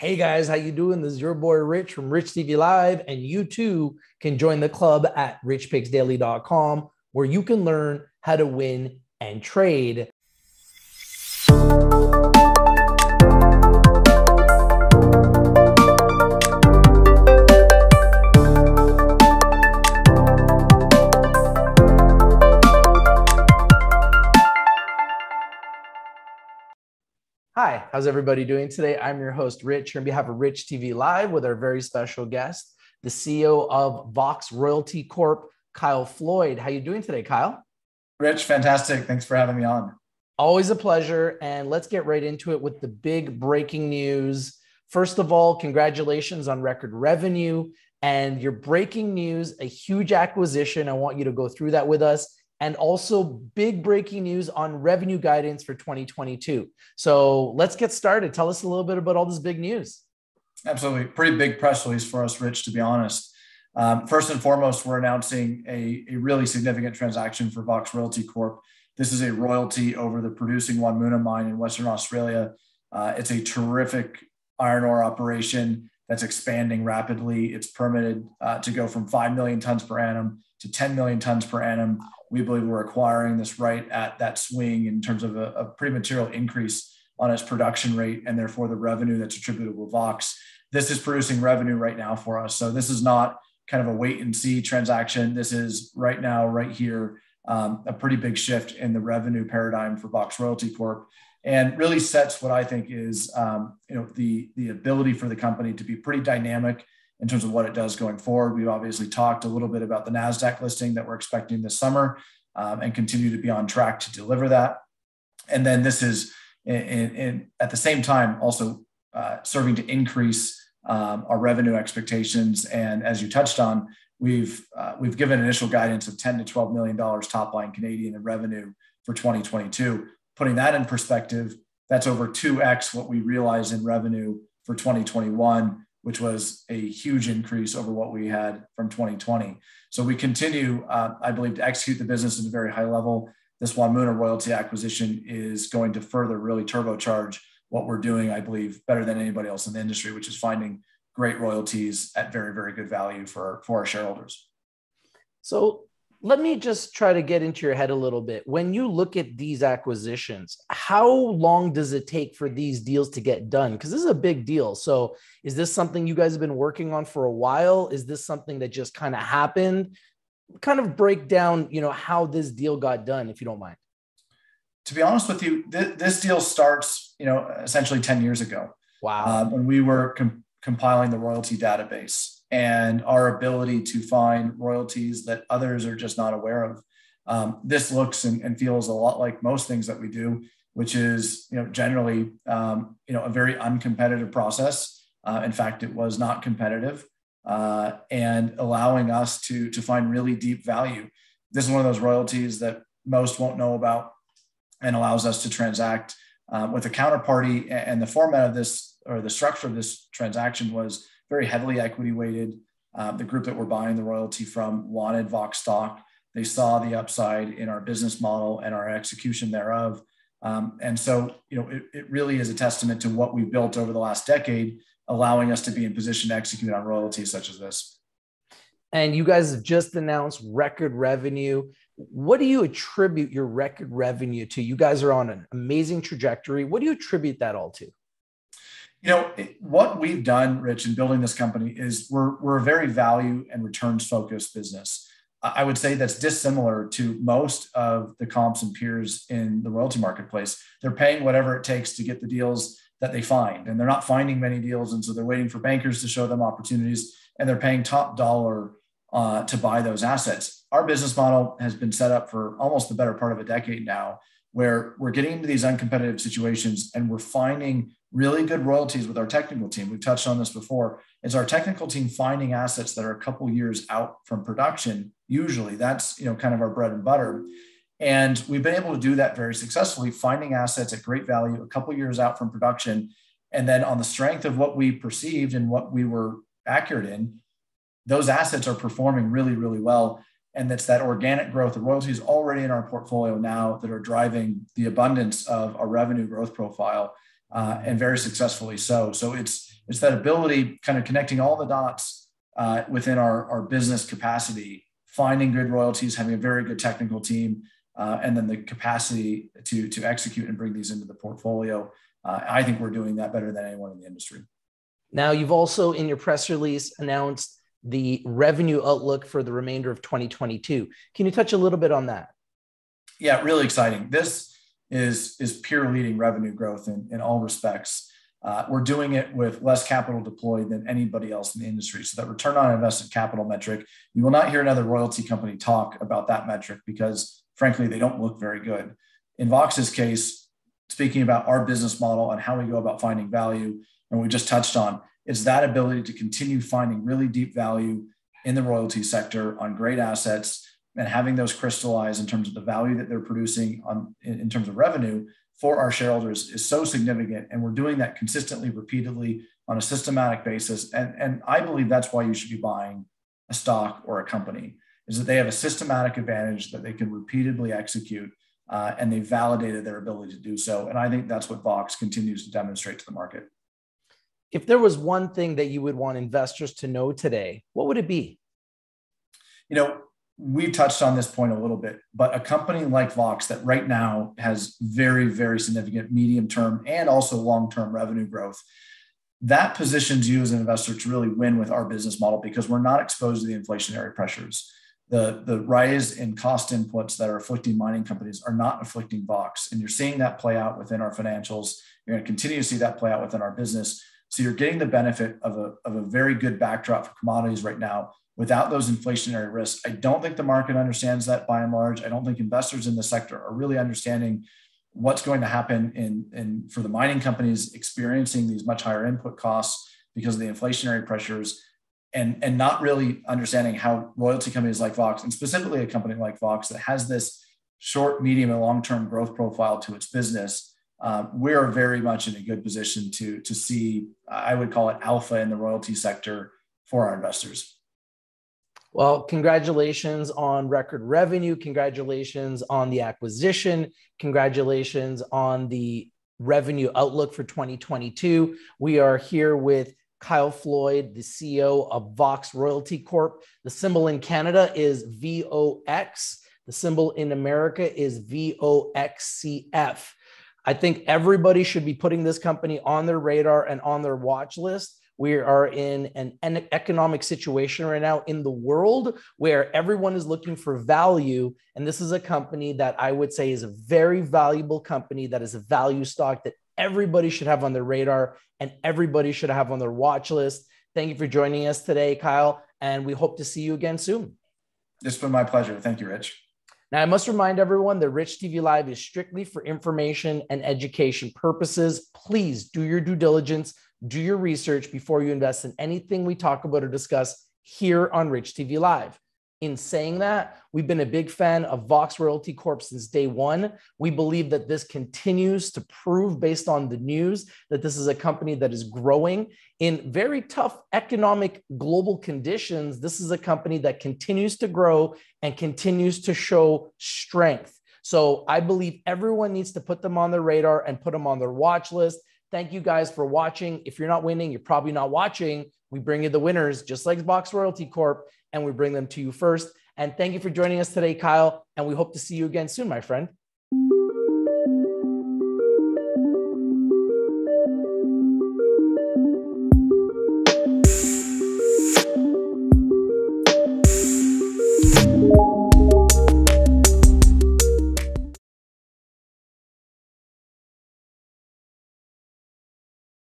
Hey guys, how you doing? This is your boy Rich from Rich TV Live, and you too can join the club at richpicksdaily.com where you can learn how to win and trade. Hi, how's everybody doing today? I'm your host, Rich, here on behalf of Rich TV Live with our very special guest, the CEO of Vox Royalty Corp, Kyle Floyd. How are you doing today, Kyle? Rich, fantastic. Thanks for having me on. Always a pleasure. And let's get right into it with the big breaking news. First of all, congratulations on record revenue and your breaking news, a huge acquisition. I want you to go through that with us. And also big breaking news on revenue guidance for 2022. So let's get started. Tell us a little bit about all this big news. Absolutely. Pretty big press release for us, Rich, to be honest. First and foremost, we're announcing a really significant transaction for Vox Royalty Corp. This is a royalty over the producing Wonmunna mine in Western Australia. It's a terrific iron ore operation that's expanding rapidly. It's permitted to go from 5 million tons per annum to 10 million tons per annum. We believe we're acquiring this right at that swing in terms of a pretty material increase on its production rate and therefore the revenue that's attributable to Vox. This is producing revenue right now for us. So this is not kind of a wait and see transaction. This is right now, right here, a pretty big shift in the revenue paradigm for Vox Royalty Corp. And really sets what I think is the ability for the company to be pretty dynamic in terms of what it does going forward. We've obviously talked a little bit about the NASDAQ listing that we're expecting this summer and continue to be on track to deliver that. And then this is at the same time also serving to increase our revenue expectations. And as you touched on, we've given initial guidance of $10 to $12 million top line Canadian in revenue for 2022. Putting that in perspective, that's over 2x what we realized in revenue for 2021, which was a huge increase over what we had from 2020. So we continue, I believe, to execute the business at a very high level. This Wonmunna royalty acquisition is going to further really turbocharge what we're doing, I believe, better than anybody else in the industry, which is finding great royalties at very, very good value for our shareholders. So let me just try to get into your head a little bit. When you look at these acquisitions, how long does it take for these deals to get done? Because this is a big deal. So is this something you guys have been working on for a while? Is this something that just kind of happened? Kind of break down, you know, how this deal got done, if you don't mind. To be honest with you, this deal starts, you know, essentially 10 years ago. Wow. When we were compiling the royalty database and our ability to find royalties that others are just not aware of. This looks and feels a lot like most things that we do, which is, you know, generally, a very uncompetitive process. In fact, it was not competitive and allowing us to find really deep value. This is one of those royalties that most won't know about and allows us to transact with a counterparty. And the format of this, or the structure of this transaction, was very heavily equity weighted. The group that we're buying the royalty from wanted Vox stock. They saw the upside in our business model and our execution thereof. And so, you know, it really is a testament to what we built over the last decade, allowing us to be in position to execute on royalties such as this. And you guys have just announced record revenue. What do you attribute your record revenue to? You guys are on an amazing trajectory. What do you attribute that all to? You know, what we've done, Rich, in building this company is we're a very value and returns focused business. I would say that's dissimilar to most of the comps and peers in the royalty marketplace. They're paying whatever it takes to get the deals that they find, and they're not finding many deals. And so they're waiting for bankers to show them opportunities, and they're paying top dollar to buy those assets. Our business model has been set up for almost the better part of a decade now, where we're getting into these uncompetitive situations and we're finding really good royalties with our technical team. We've touched on this before. It's our technical team finding assets that are a couple years out from production. Usually that's, you know, kind of our bread and butter. And we've been able to do that very successfully, finding assets at great value a couple years out from production. And then on the strength of what we perceived and what we were accurate in, those assets are performing really, really well. And that's that organic growth of royalties already in our portfolio now that are driving the abundance of our revenue growth profile. And very successfully so. So it's It's that ability, kind of connecting all the dots within our business capacity, finding good royalties, having a very good technical team, and then the capacity to execute and bring these into the portfolio. I think we're doing that better than anyone in the industry. Now, you've also, in your press release, announced the revenue outlook for the remainder of 2022. Can you touch a little bit on that? Yeah, really exciting. This is peer leading revenue growth in all respects. We're doing it with less capital deployed than anybody else in the industry. So that return on invested capital metric, you will not hear another royalty company talk about that metric because, frankly, they don't look very good. In Vox's case, speaking about our business model and how we go about finding value, and we just touched on, it's that ability to continue finding really deep value in the royalty sector on great assets and having those crystallize in terms of the value that they're producing on, in terms of revenue, for our shareholders is so significant. And we're doing that consistently, repeatedly on a systematic basis. And I believe that's why you should be buying a stock or a company, is that they have a systematic advantage that they can repeatedly execute and they validated their ability to do so. And I think that's what Vox continues to demonstrate to the market. If there was one thing that you would want investors to know today, what would it be? You know, we've touched on this point a little bit, but a company like Vox that right now has very, very significant medium-term and also long-term revenue growth, that positions you as an investor to really win with our business model because we're not exposed to the inflationary pressures. The rise in cost inputs that are afflicting mining companies are not afflicting Vox. And you're seeing that play out within our financials. You're going to continue to see that play out within our business. So you're getting the benefit of a very good backdrop for commodities right now without those inflationary risks. I don't think the market understands that by and large. I don't think investors in the sector are really understanding what's going to happen for the mining companies experiencing these much higher input costs because of the inflationary pressures and not really understanding how royalty companies like Vox, and specifically a company like Vox that has this short, medium, and long-term growth profile to its business, we're very much in a good position to see, I would call it alpha in the royalty sector for our investors. Well, congratulations on record revenue. Congratulations on the acquisition. Congratulations on the revenue outlook for 2022. We are here with Kyle Floyd, the CEO of Vox Royalty Corp. The symbol in Canada is VOX. The symbol in America is VOXCF. I think everybody should be putting this company on their radar and on their watch list. We are in an economic situation right now in the world where everyone is looking for value. And this is a company that I would say is a very valuable company that is a value stock that everybody should have on their radar and everybody should have on their watch list. Thank you for joining us today, Kyle. And we hope to see you again soon. It's been my pleasure. Thank you, Rich. Now, I must remind everyone that Rich TV Live is strictly for information and education purposes. Please do your due diligence. Do your research before you invest in anything we talk about or discuss here on Rich TV Live. In saying that, we've been a big fan of Vox Royalty Corp since day one. We believe that this continues to prove, based on the news, that this is a company that is growing in very tough economic global conditions. This is a company that continues to grow and continues to show strength. So I believe everyone needs to put them on their radar and put them on their watch list. Thank you guys for watching. If you're not winning, you're probably not watching. We bring you the winners, just like Vox Royalty Corp, and we bring them to you first. And thank you for joining us today, Kyle. And we hope to see you again soon, my friend.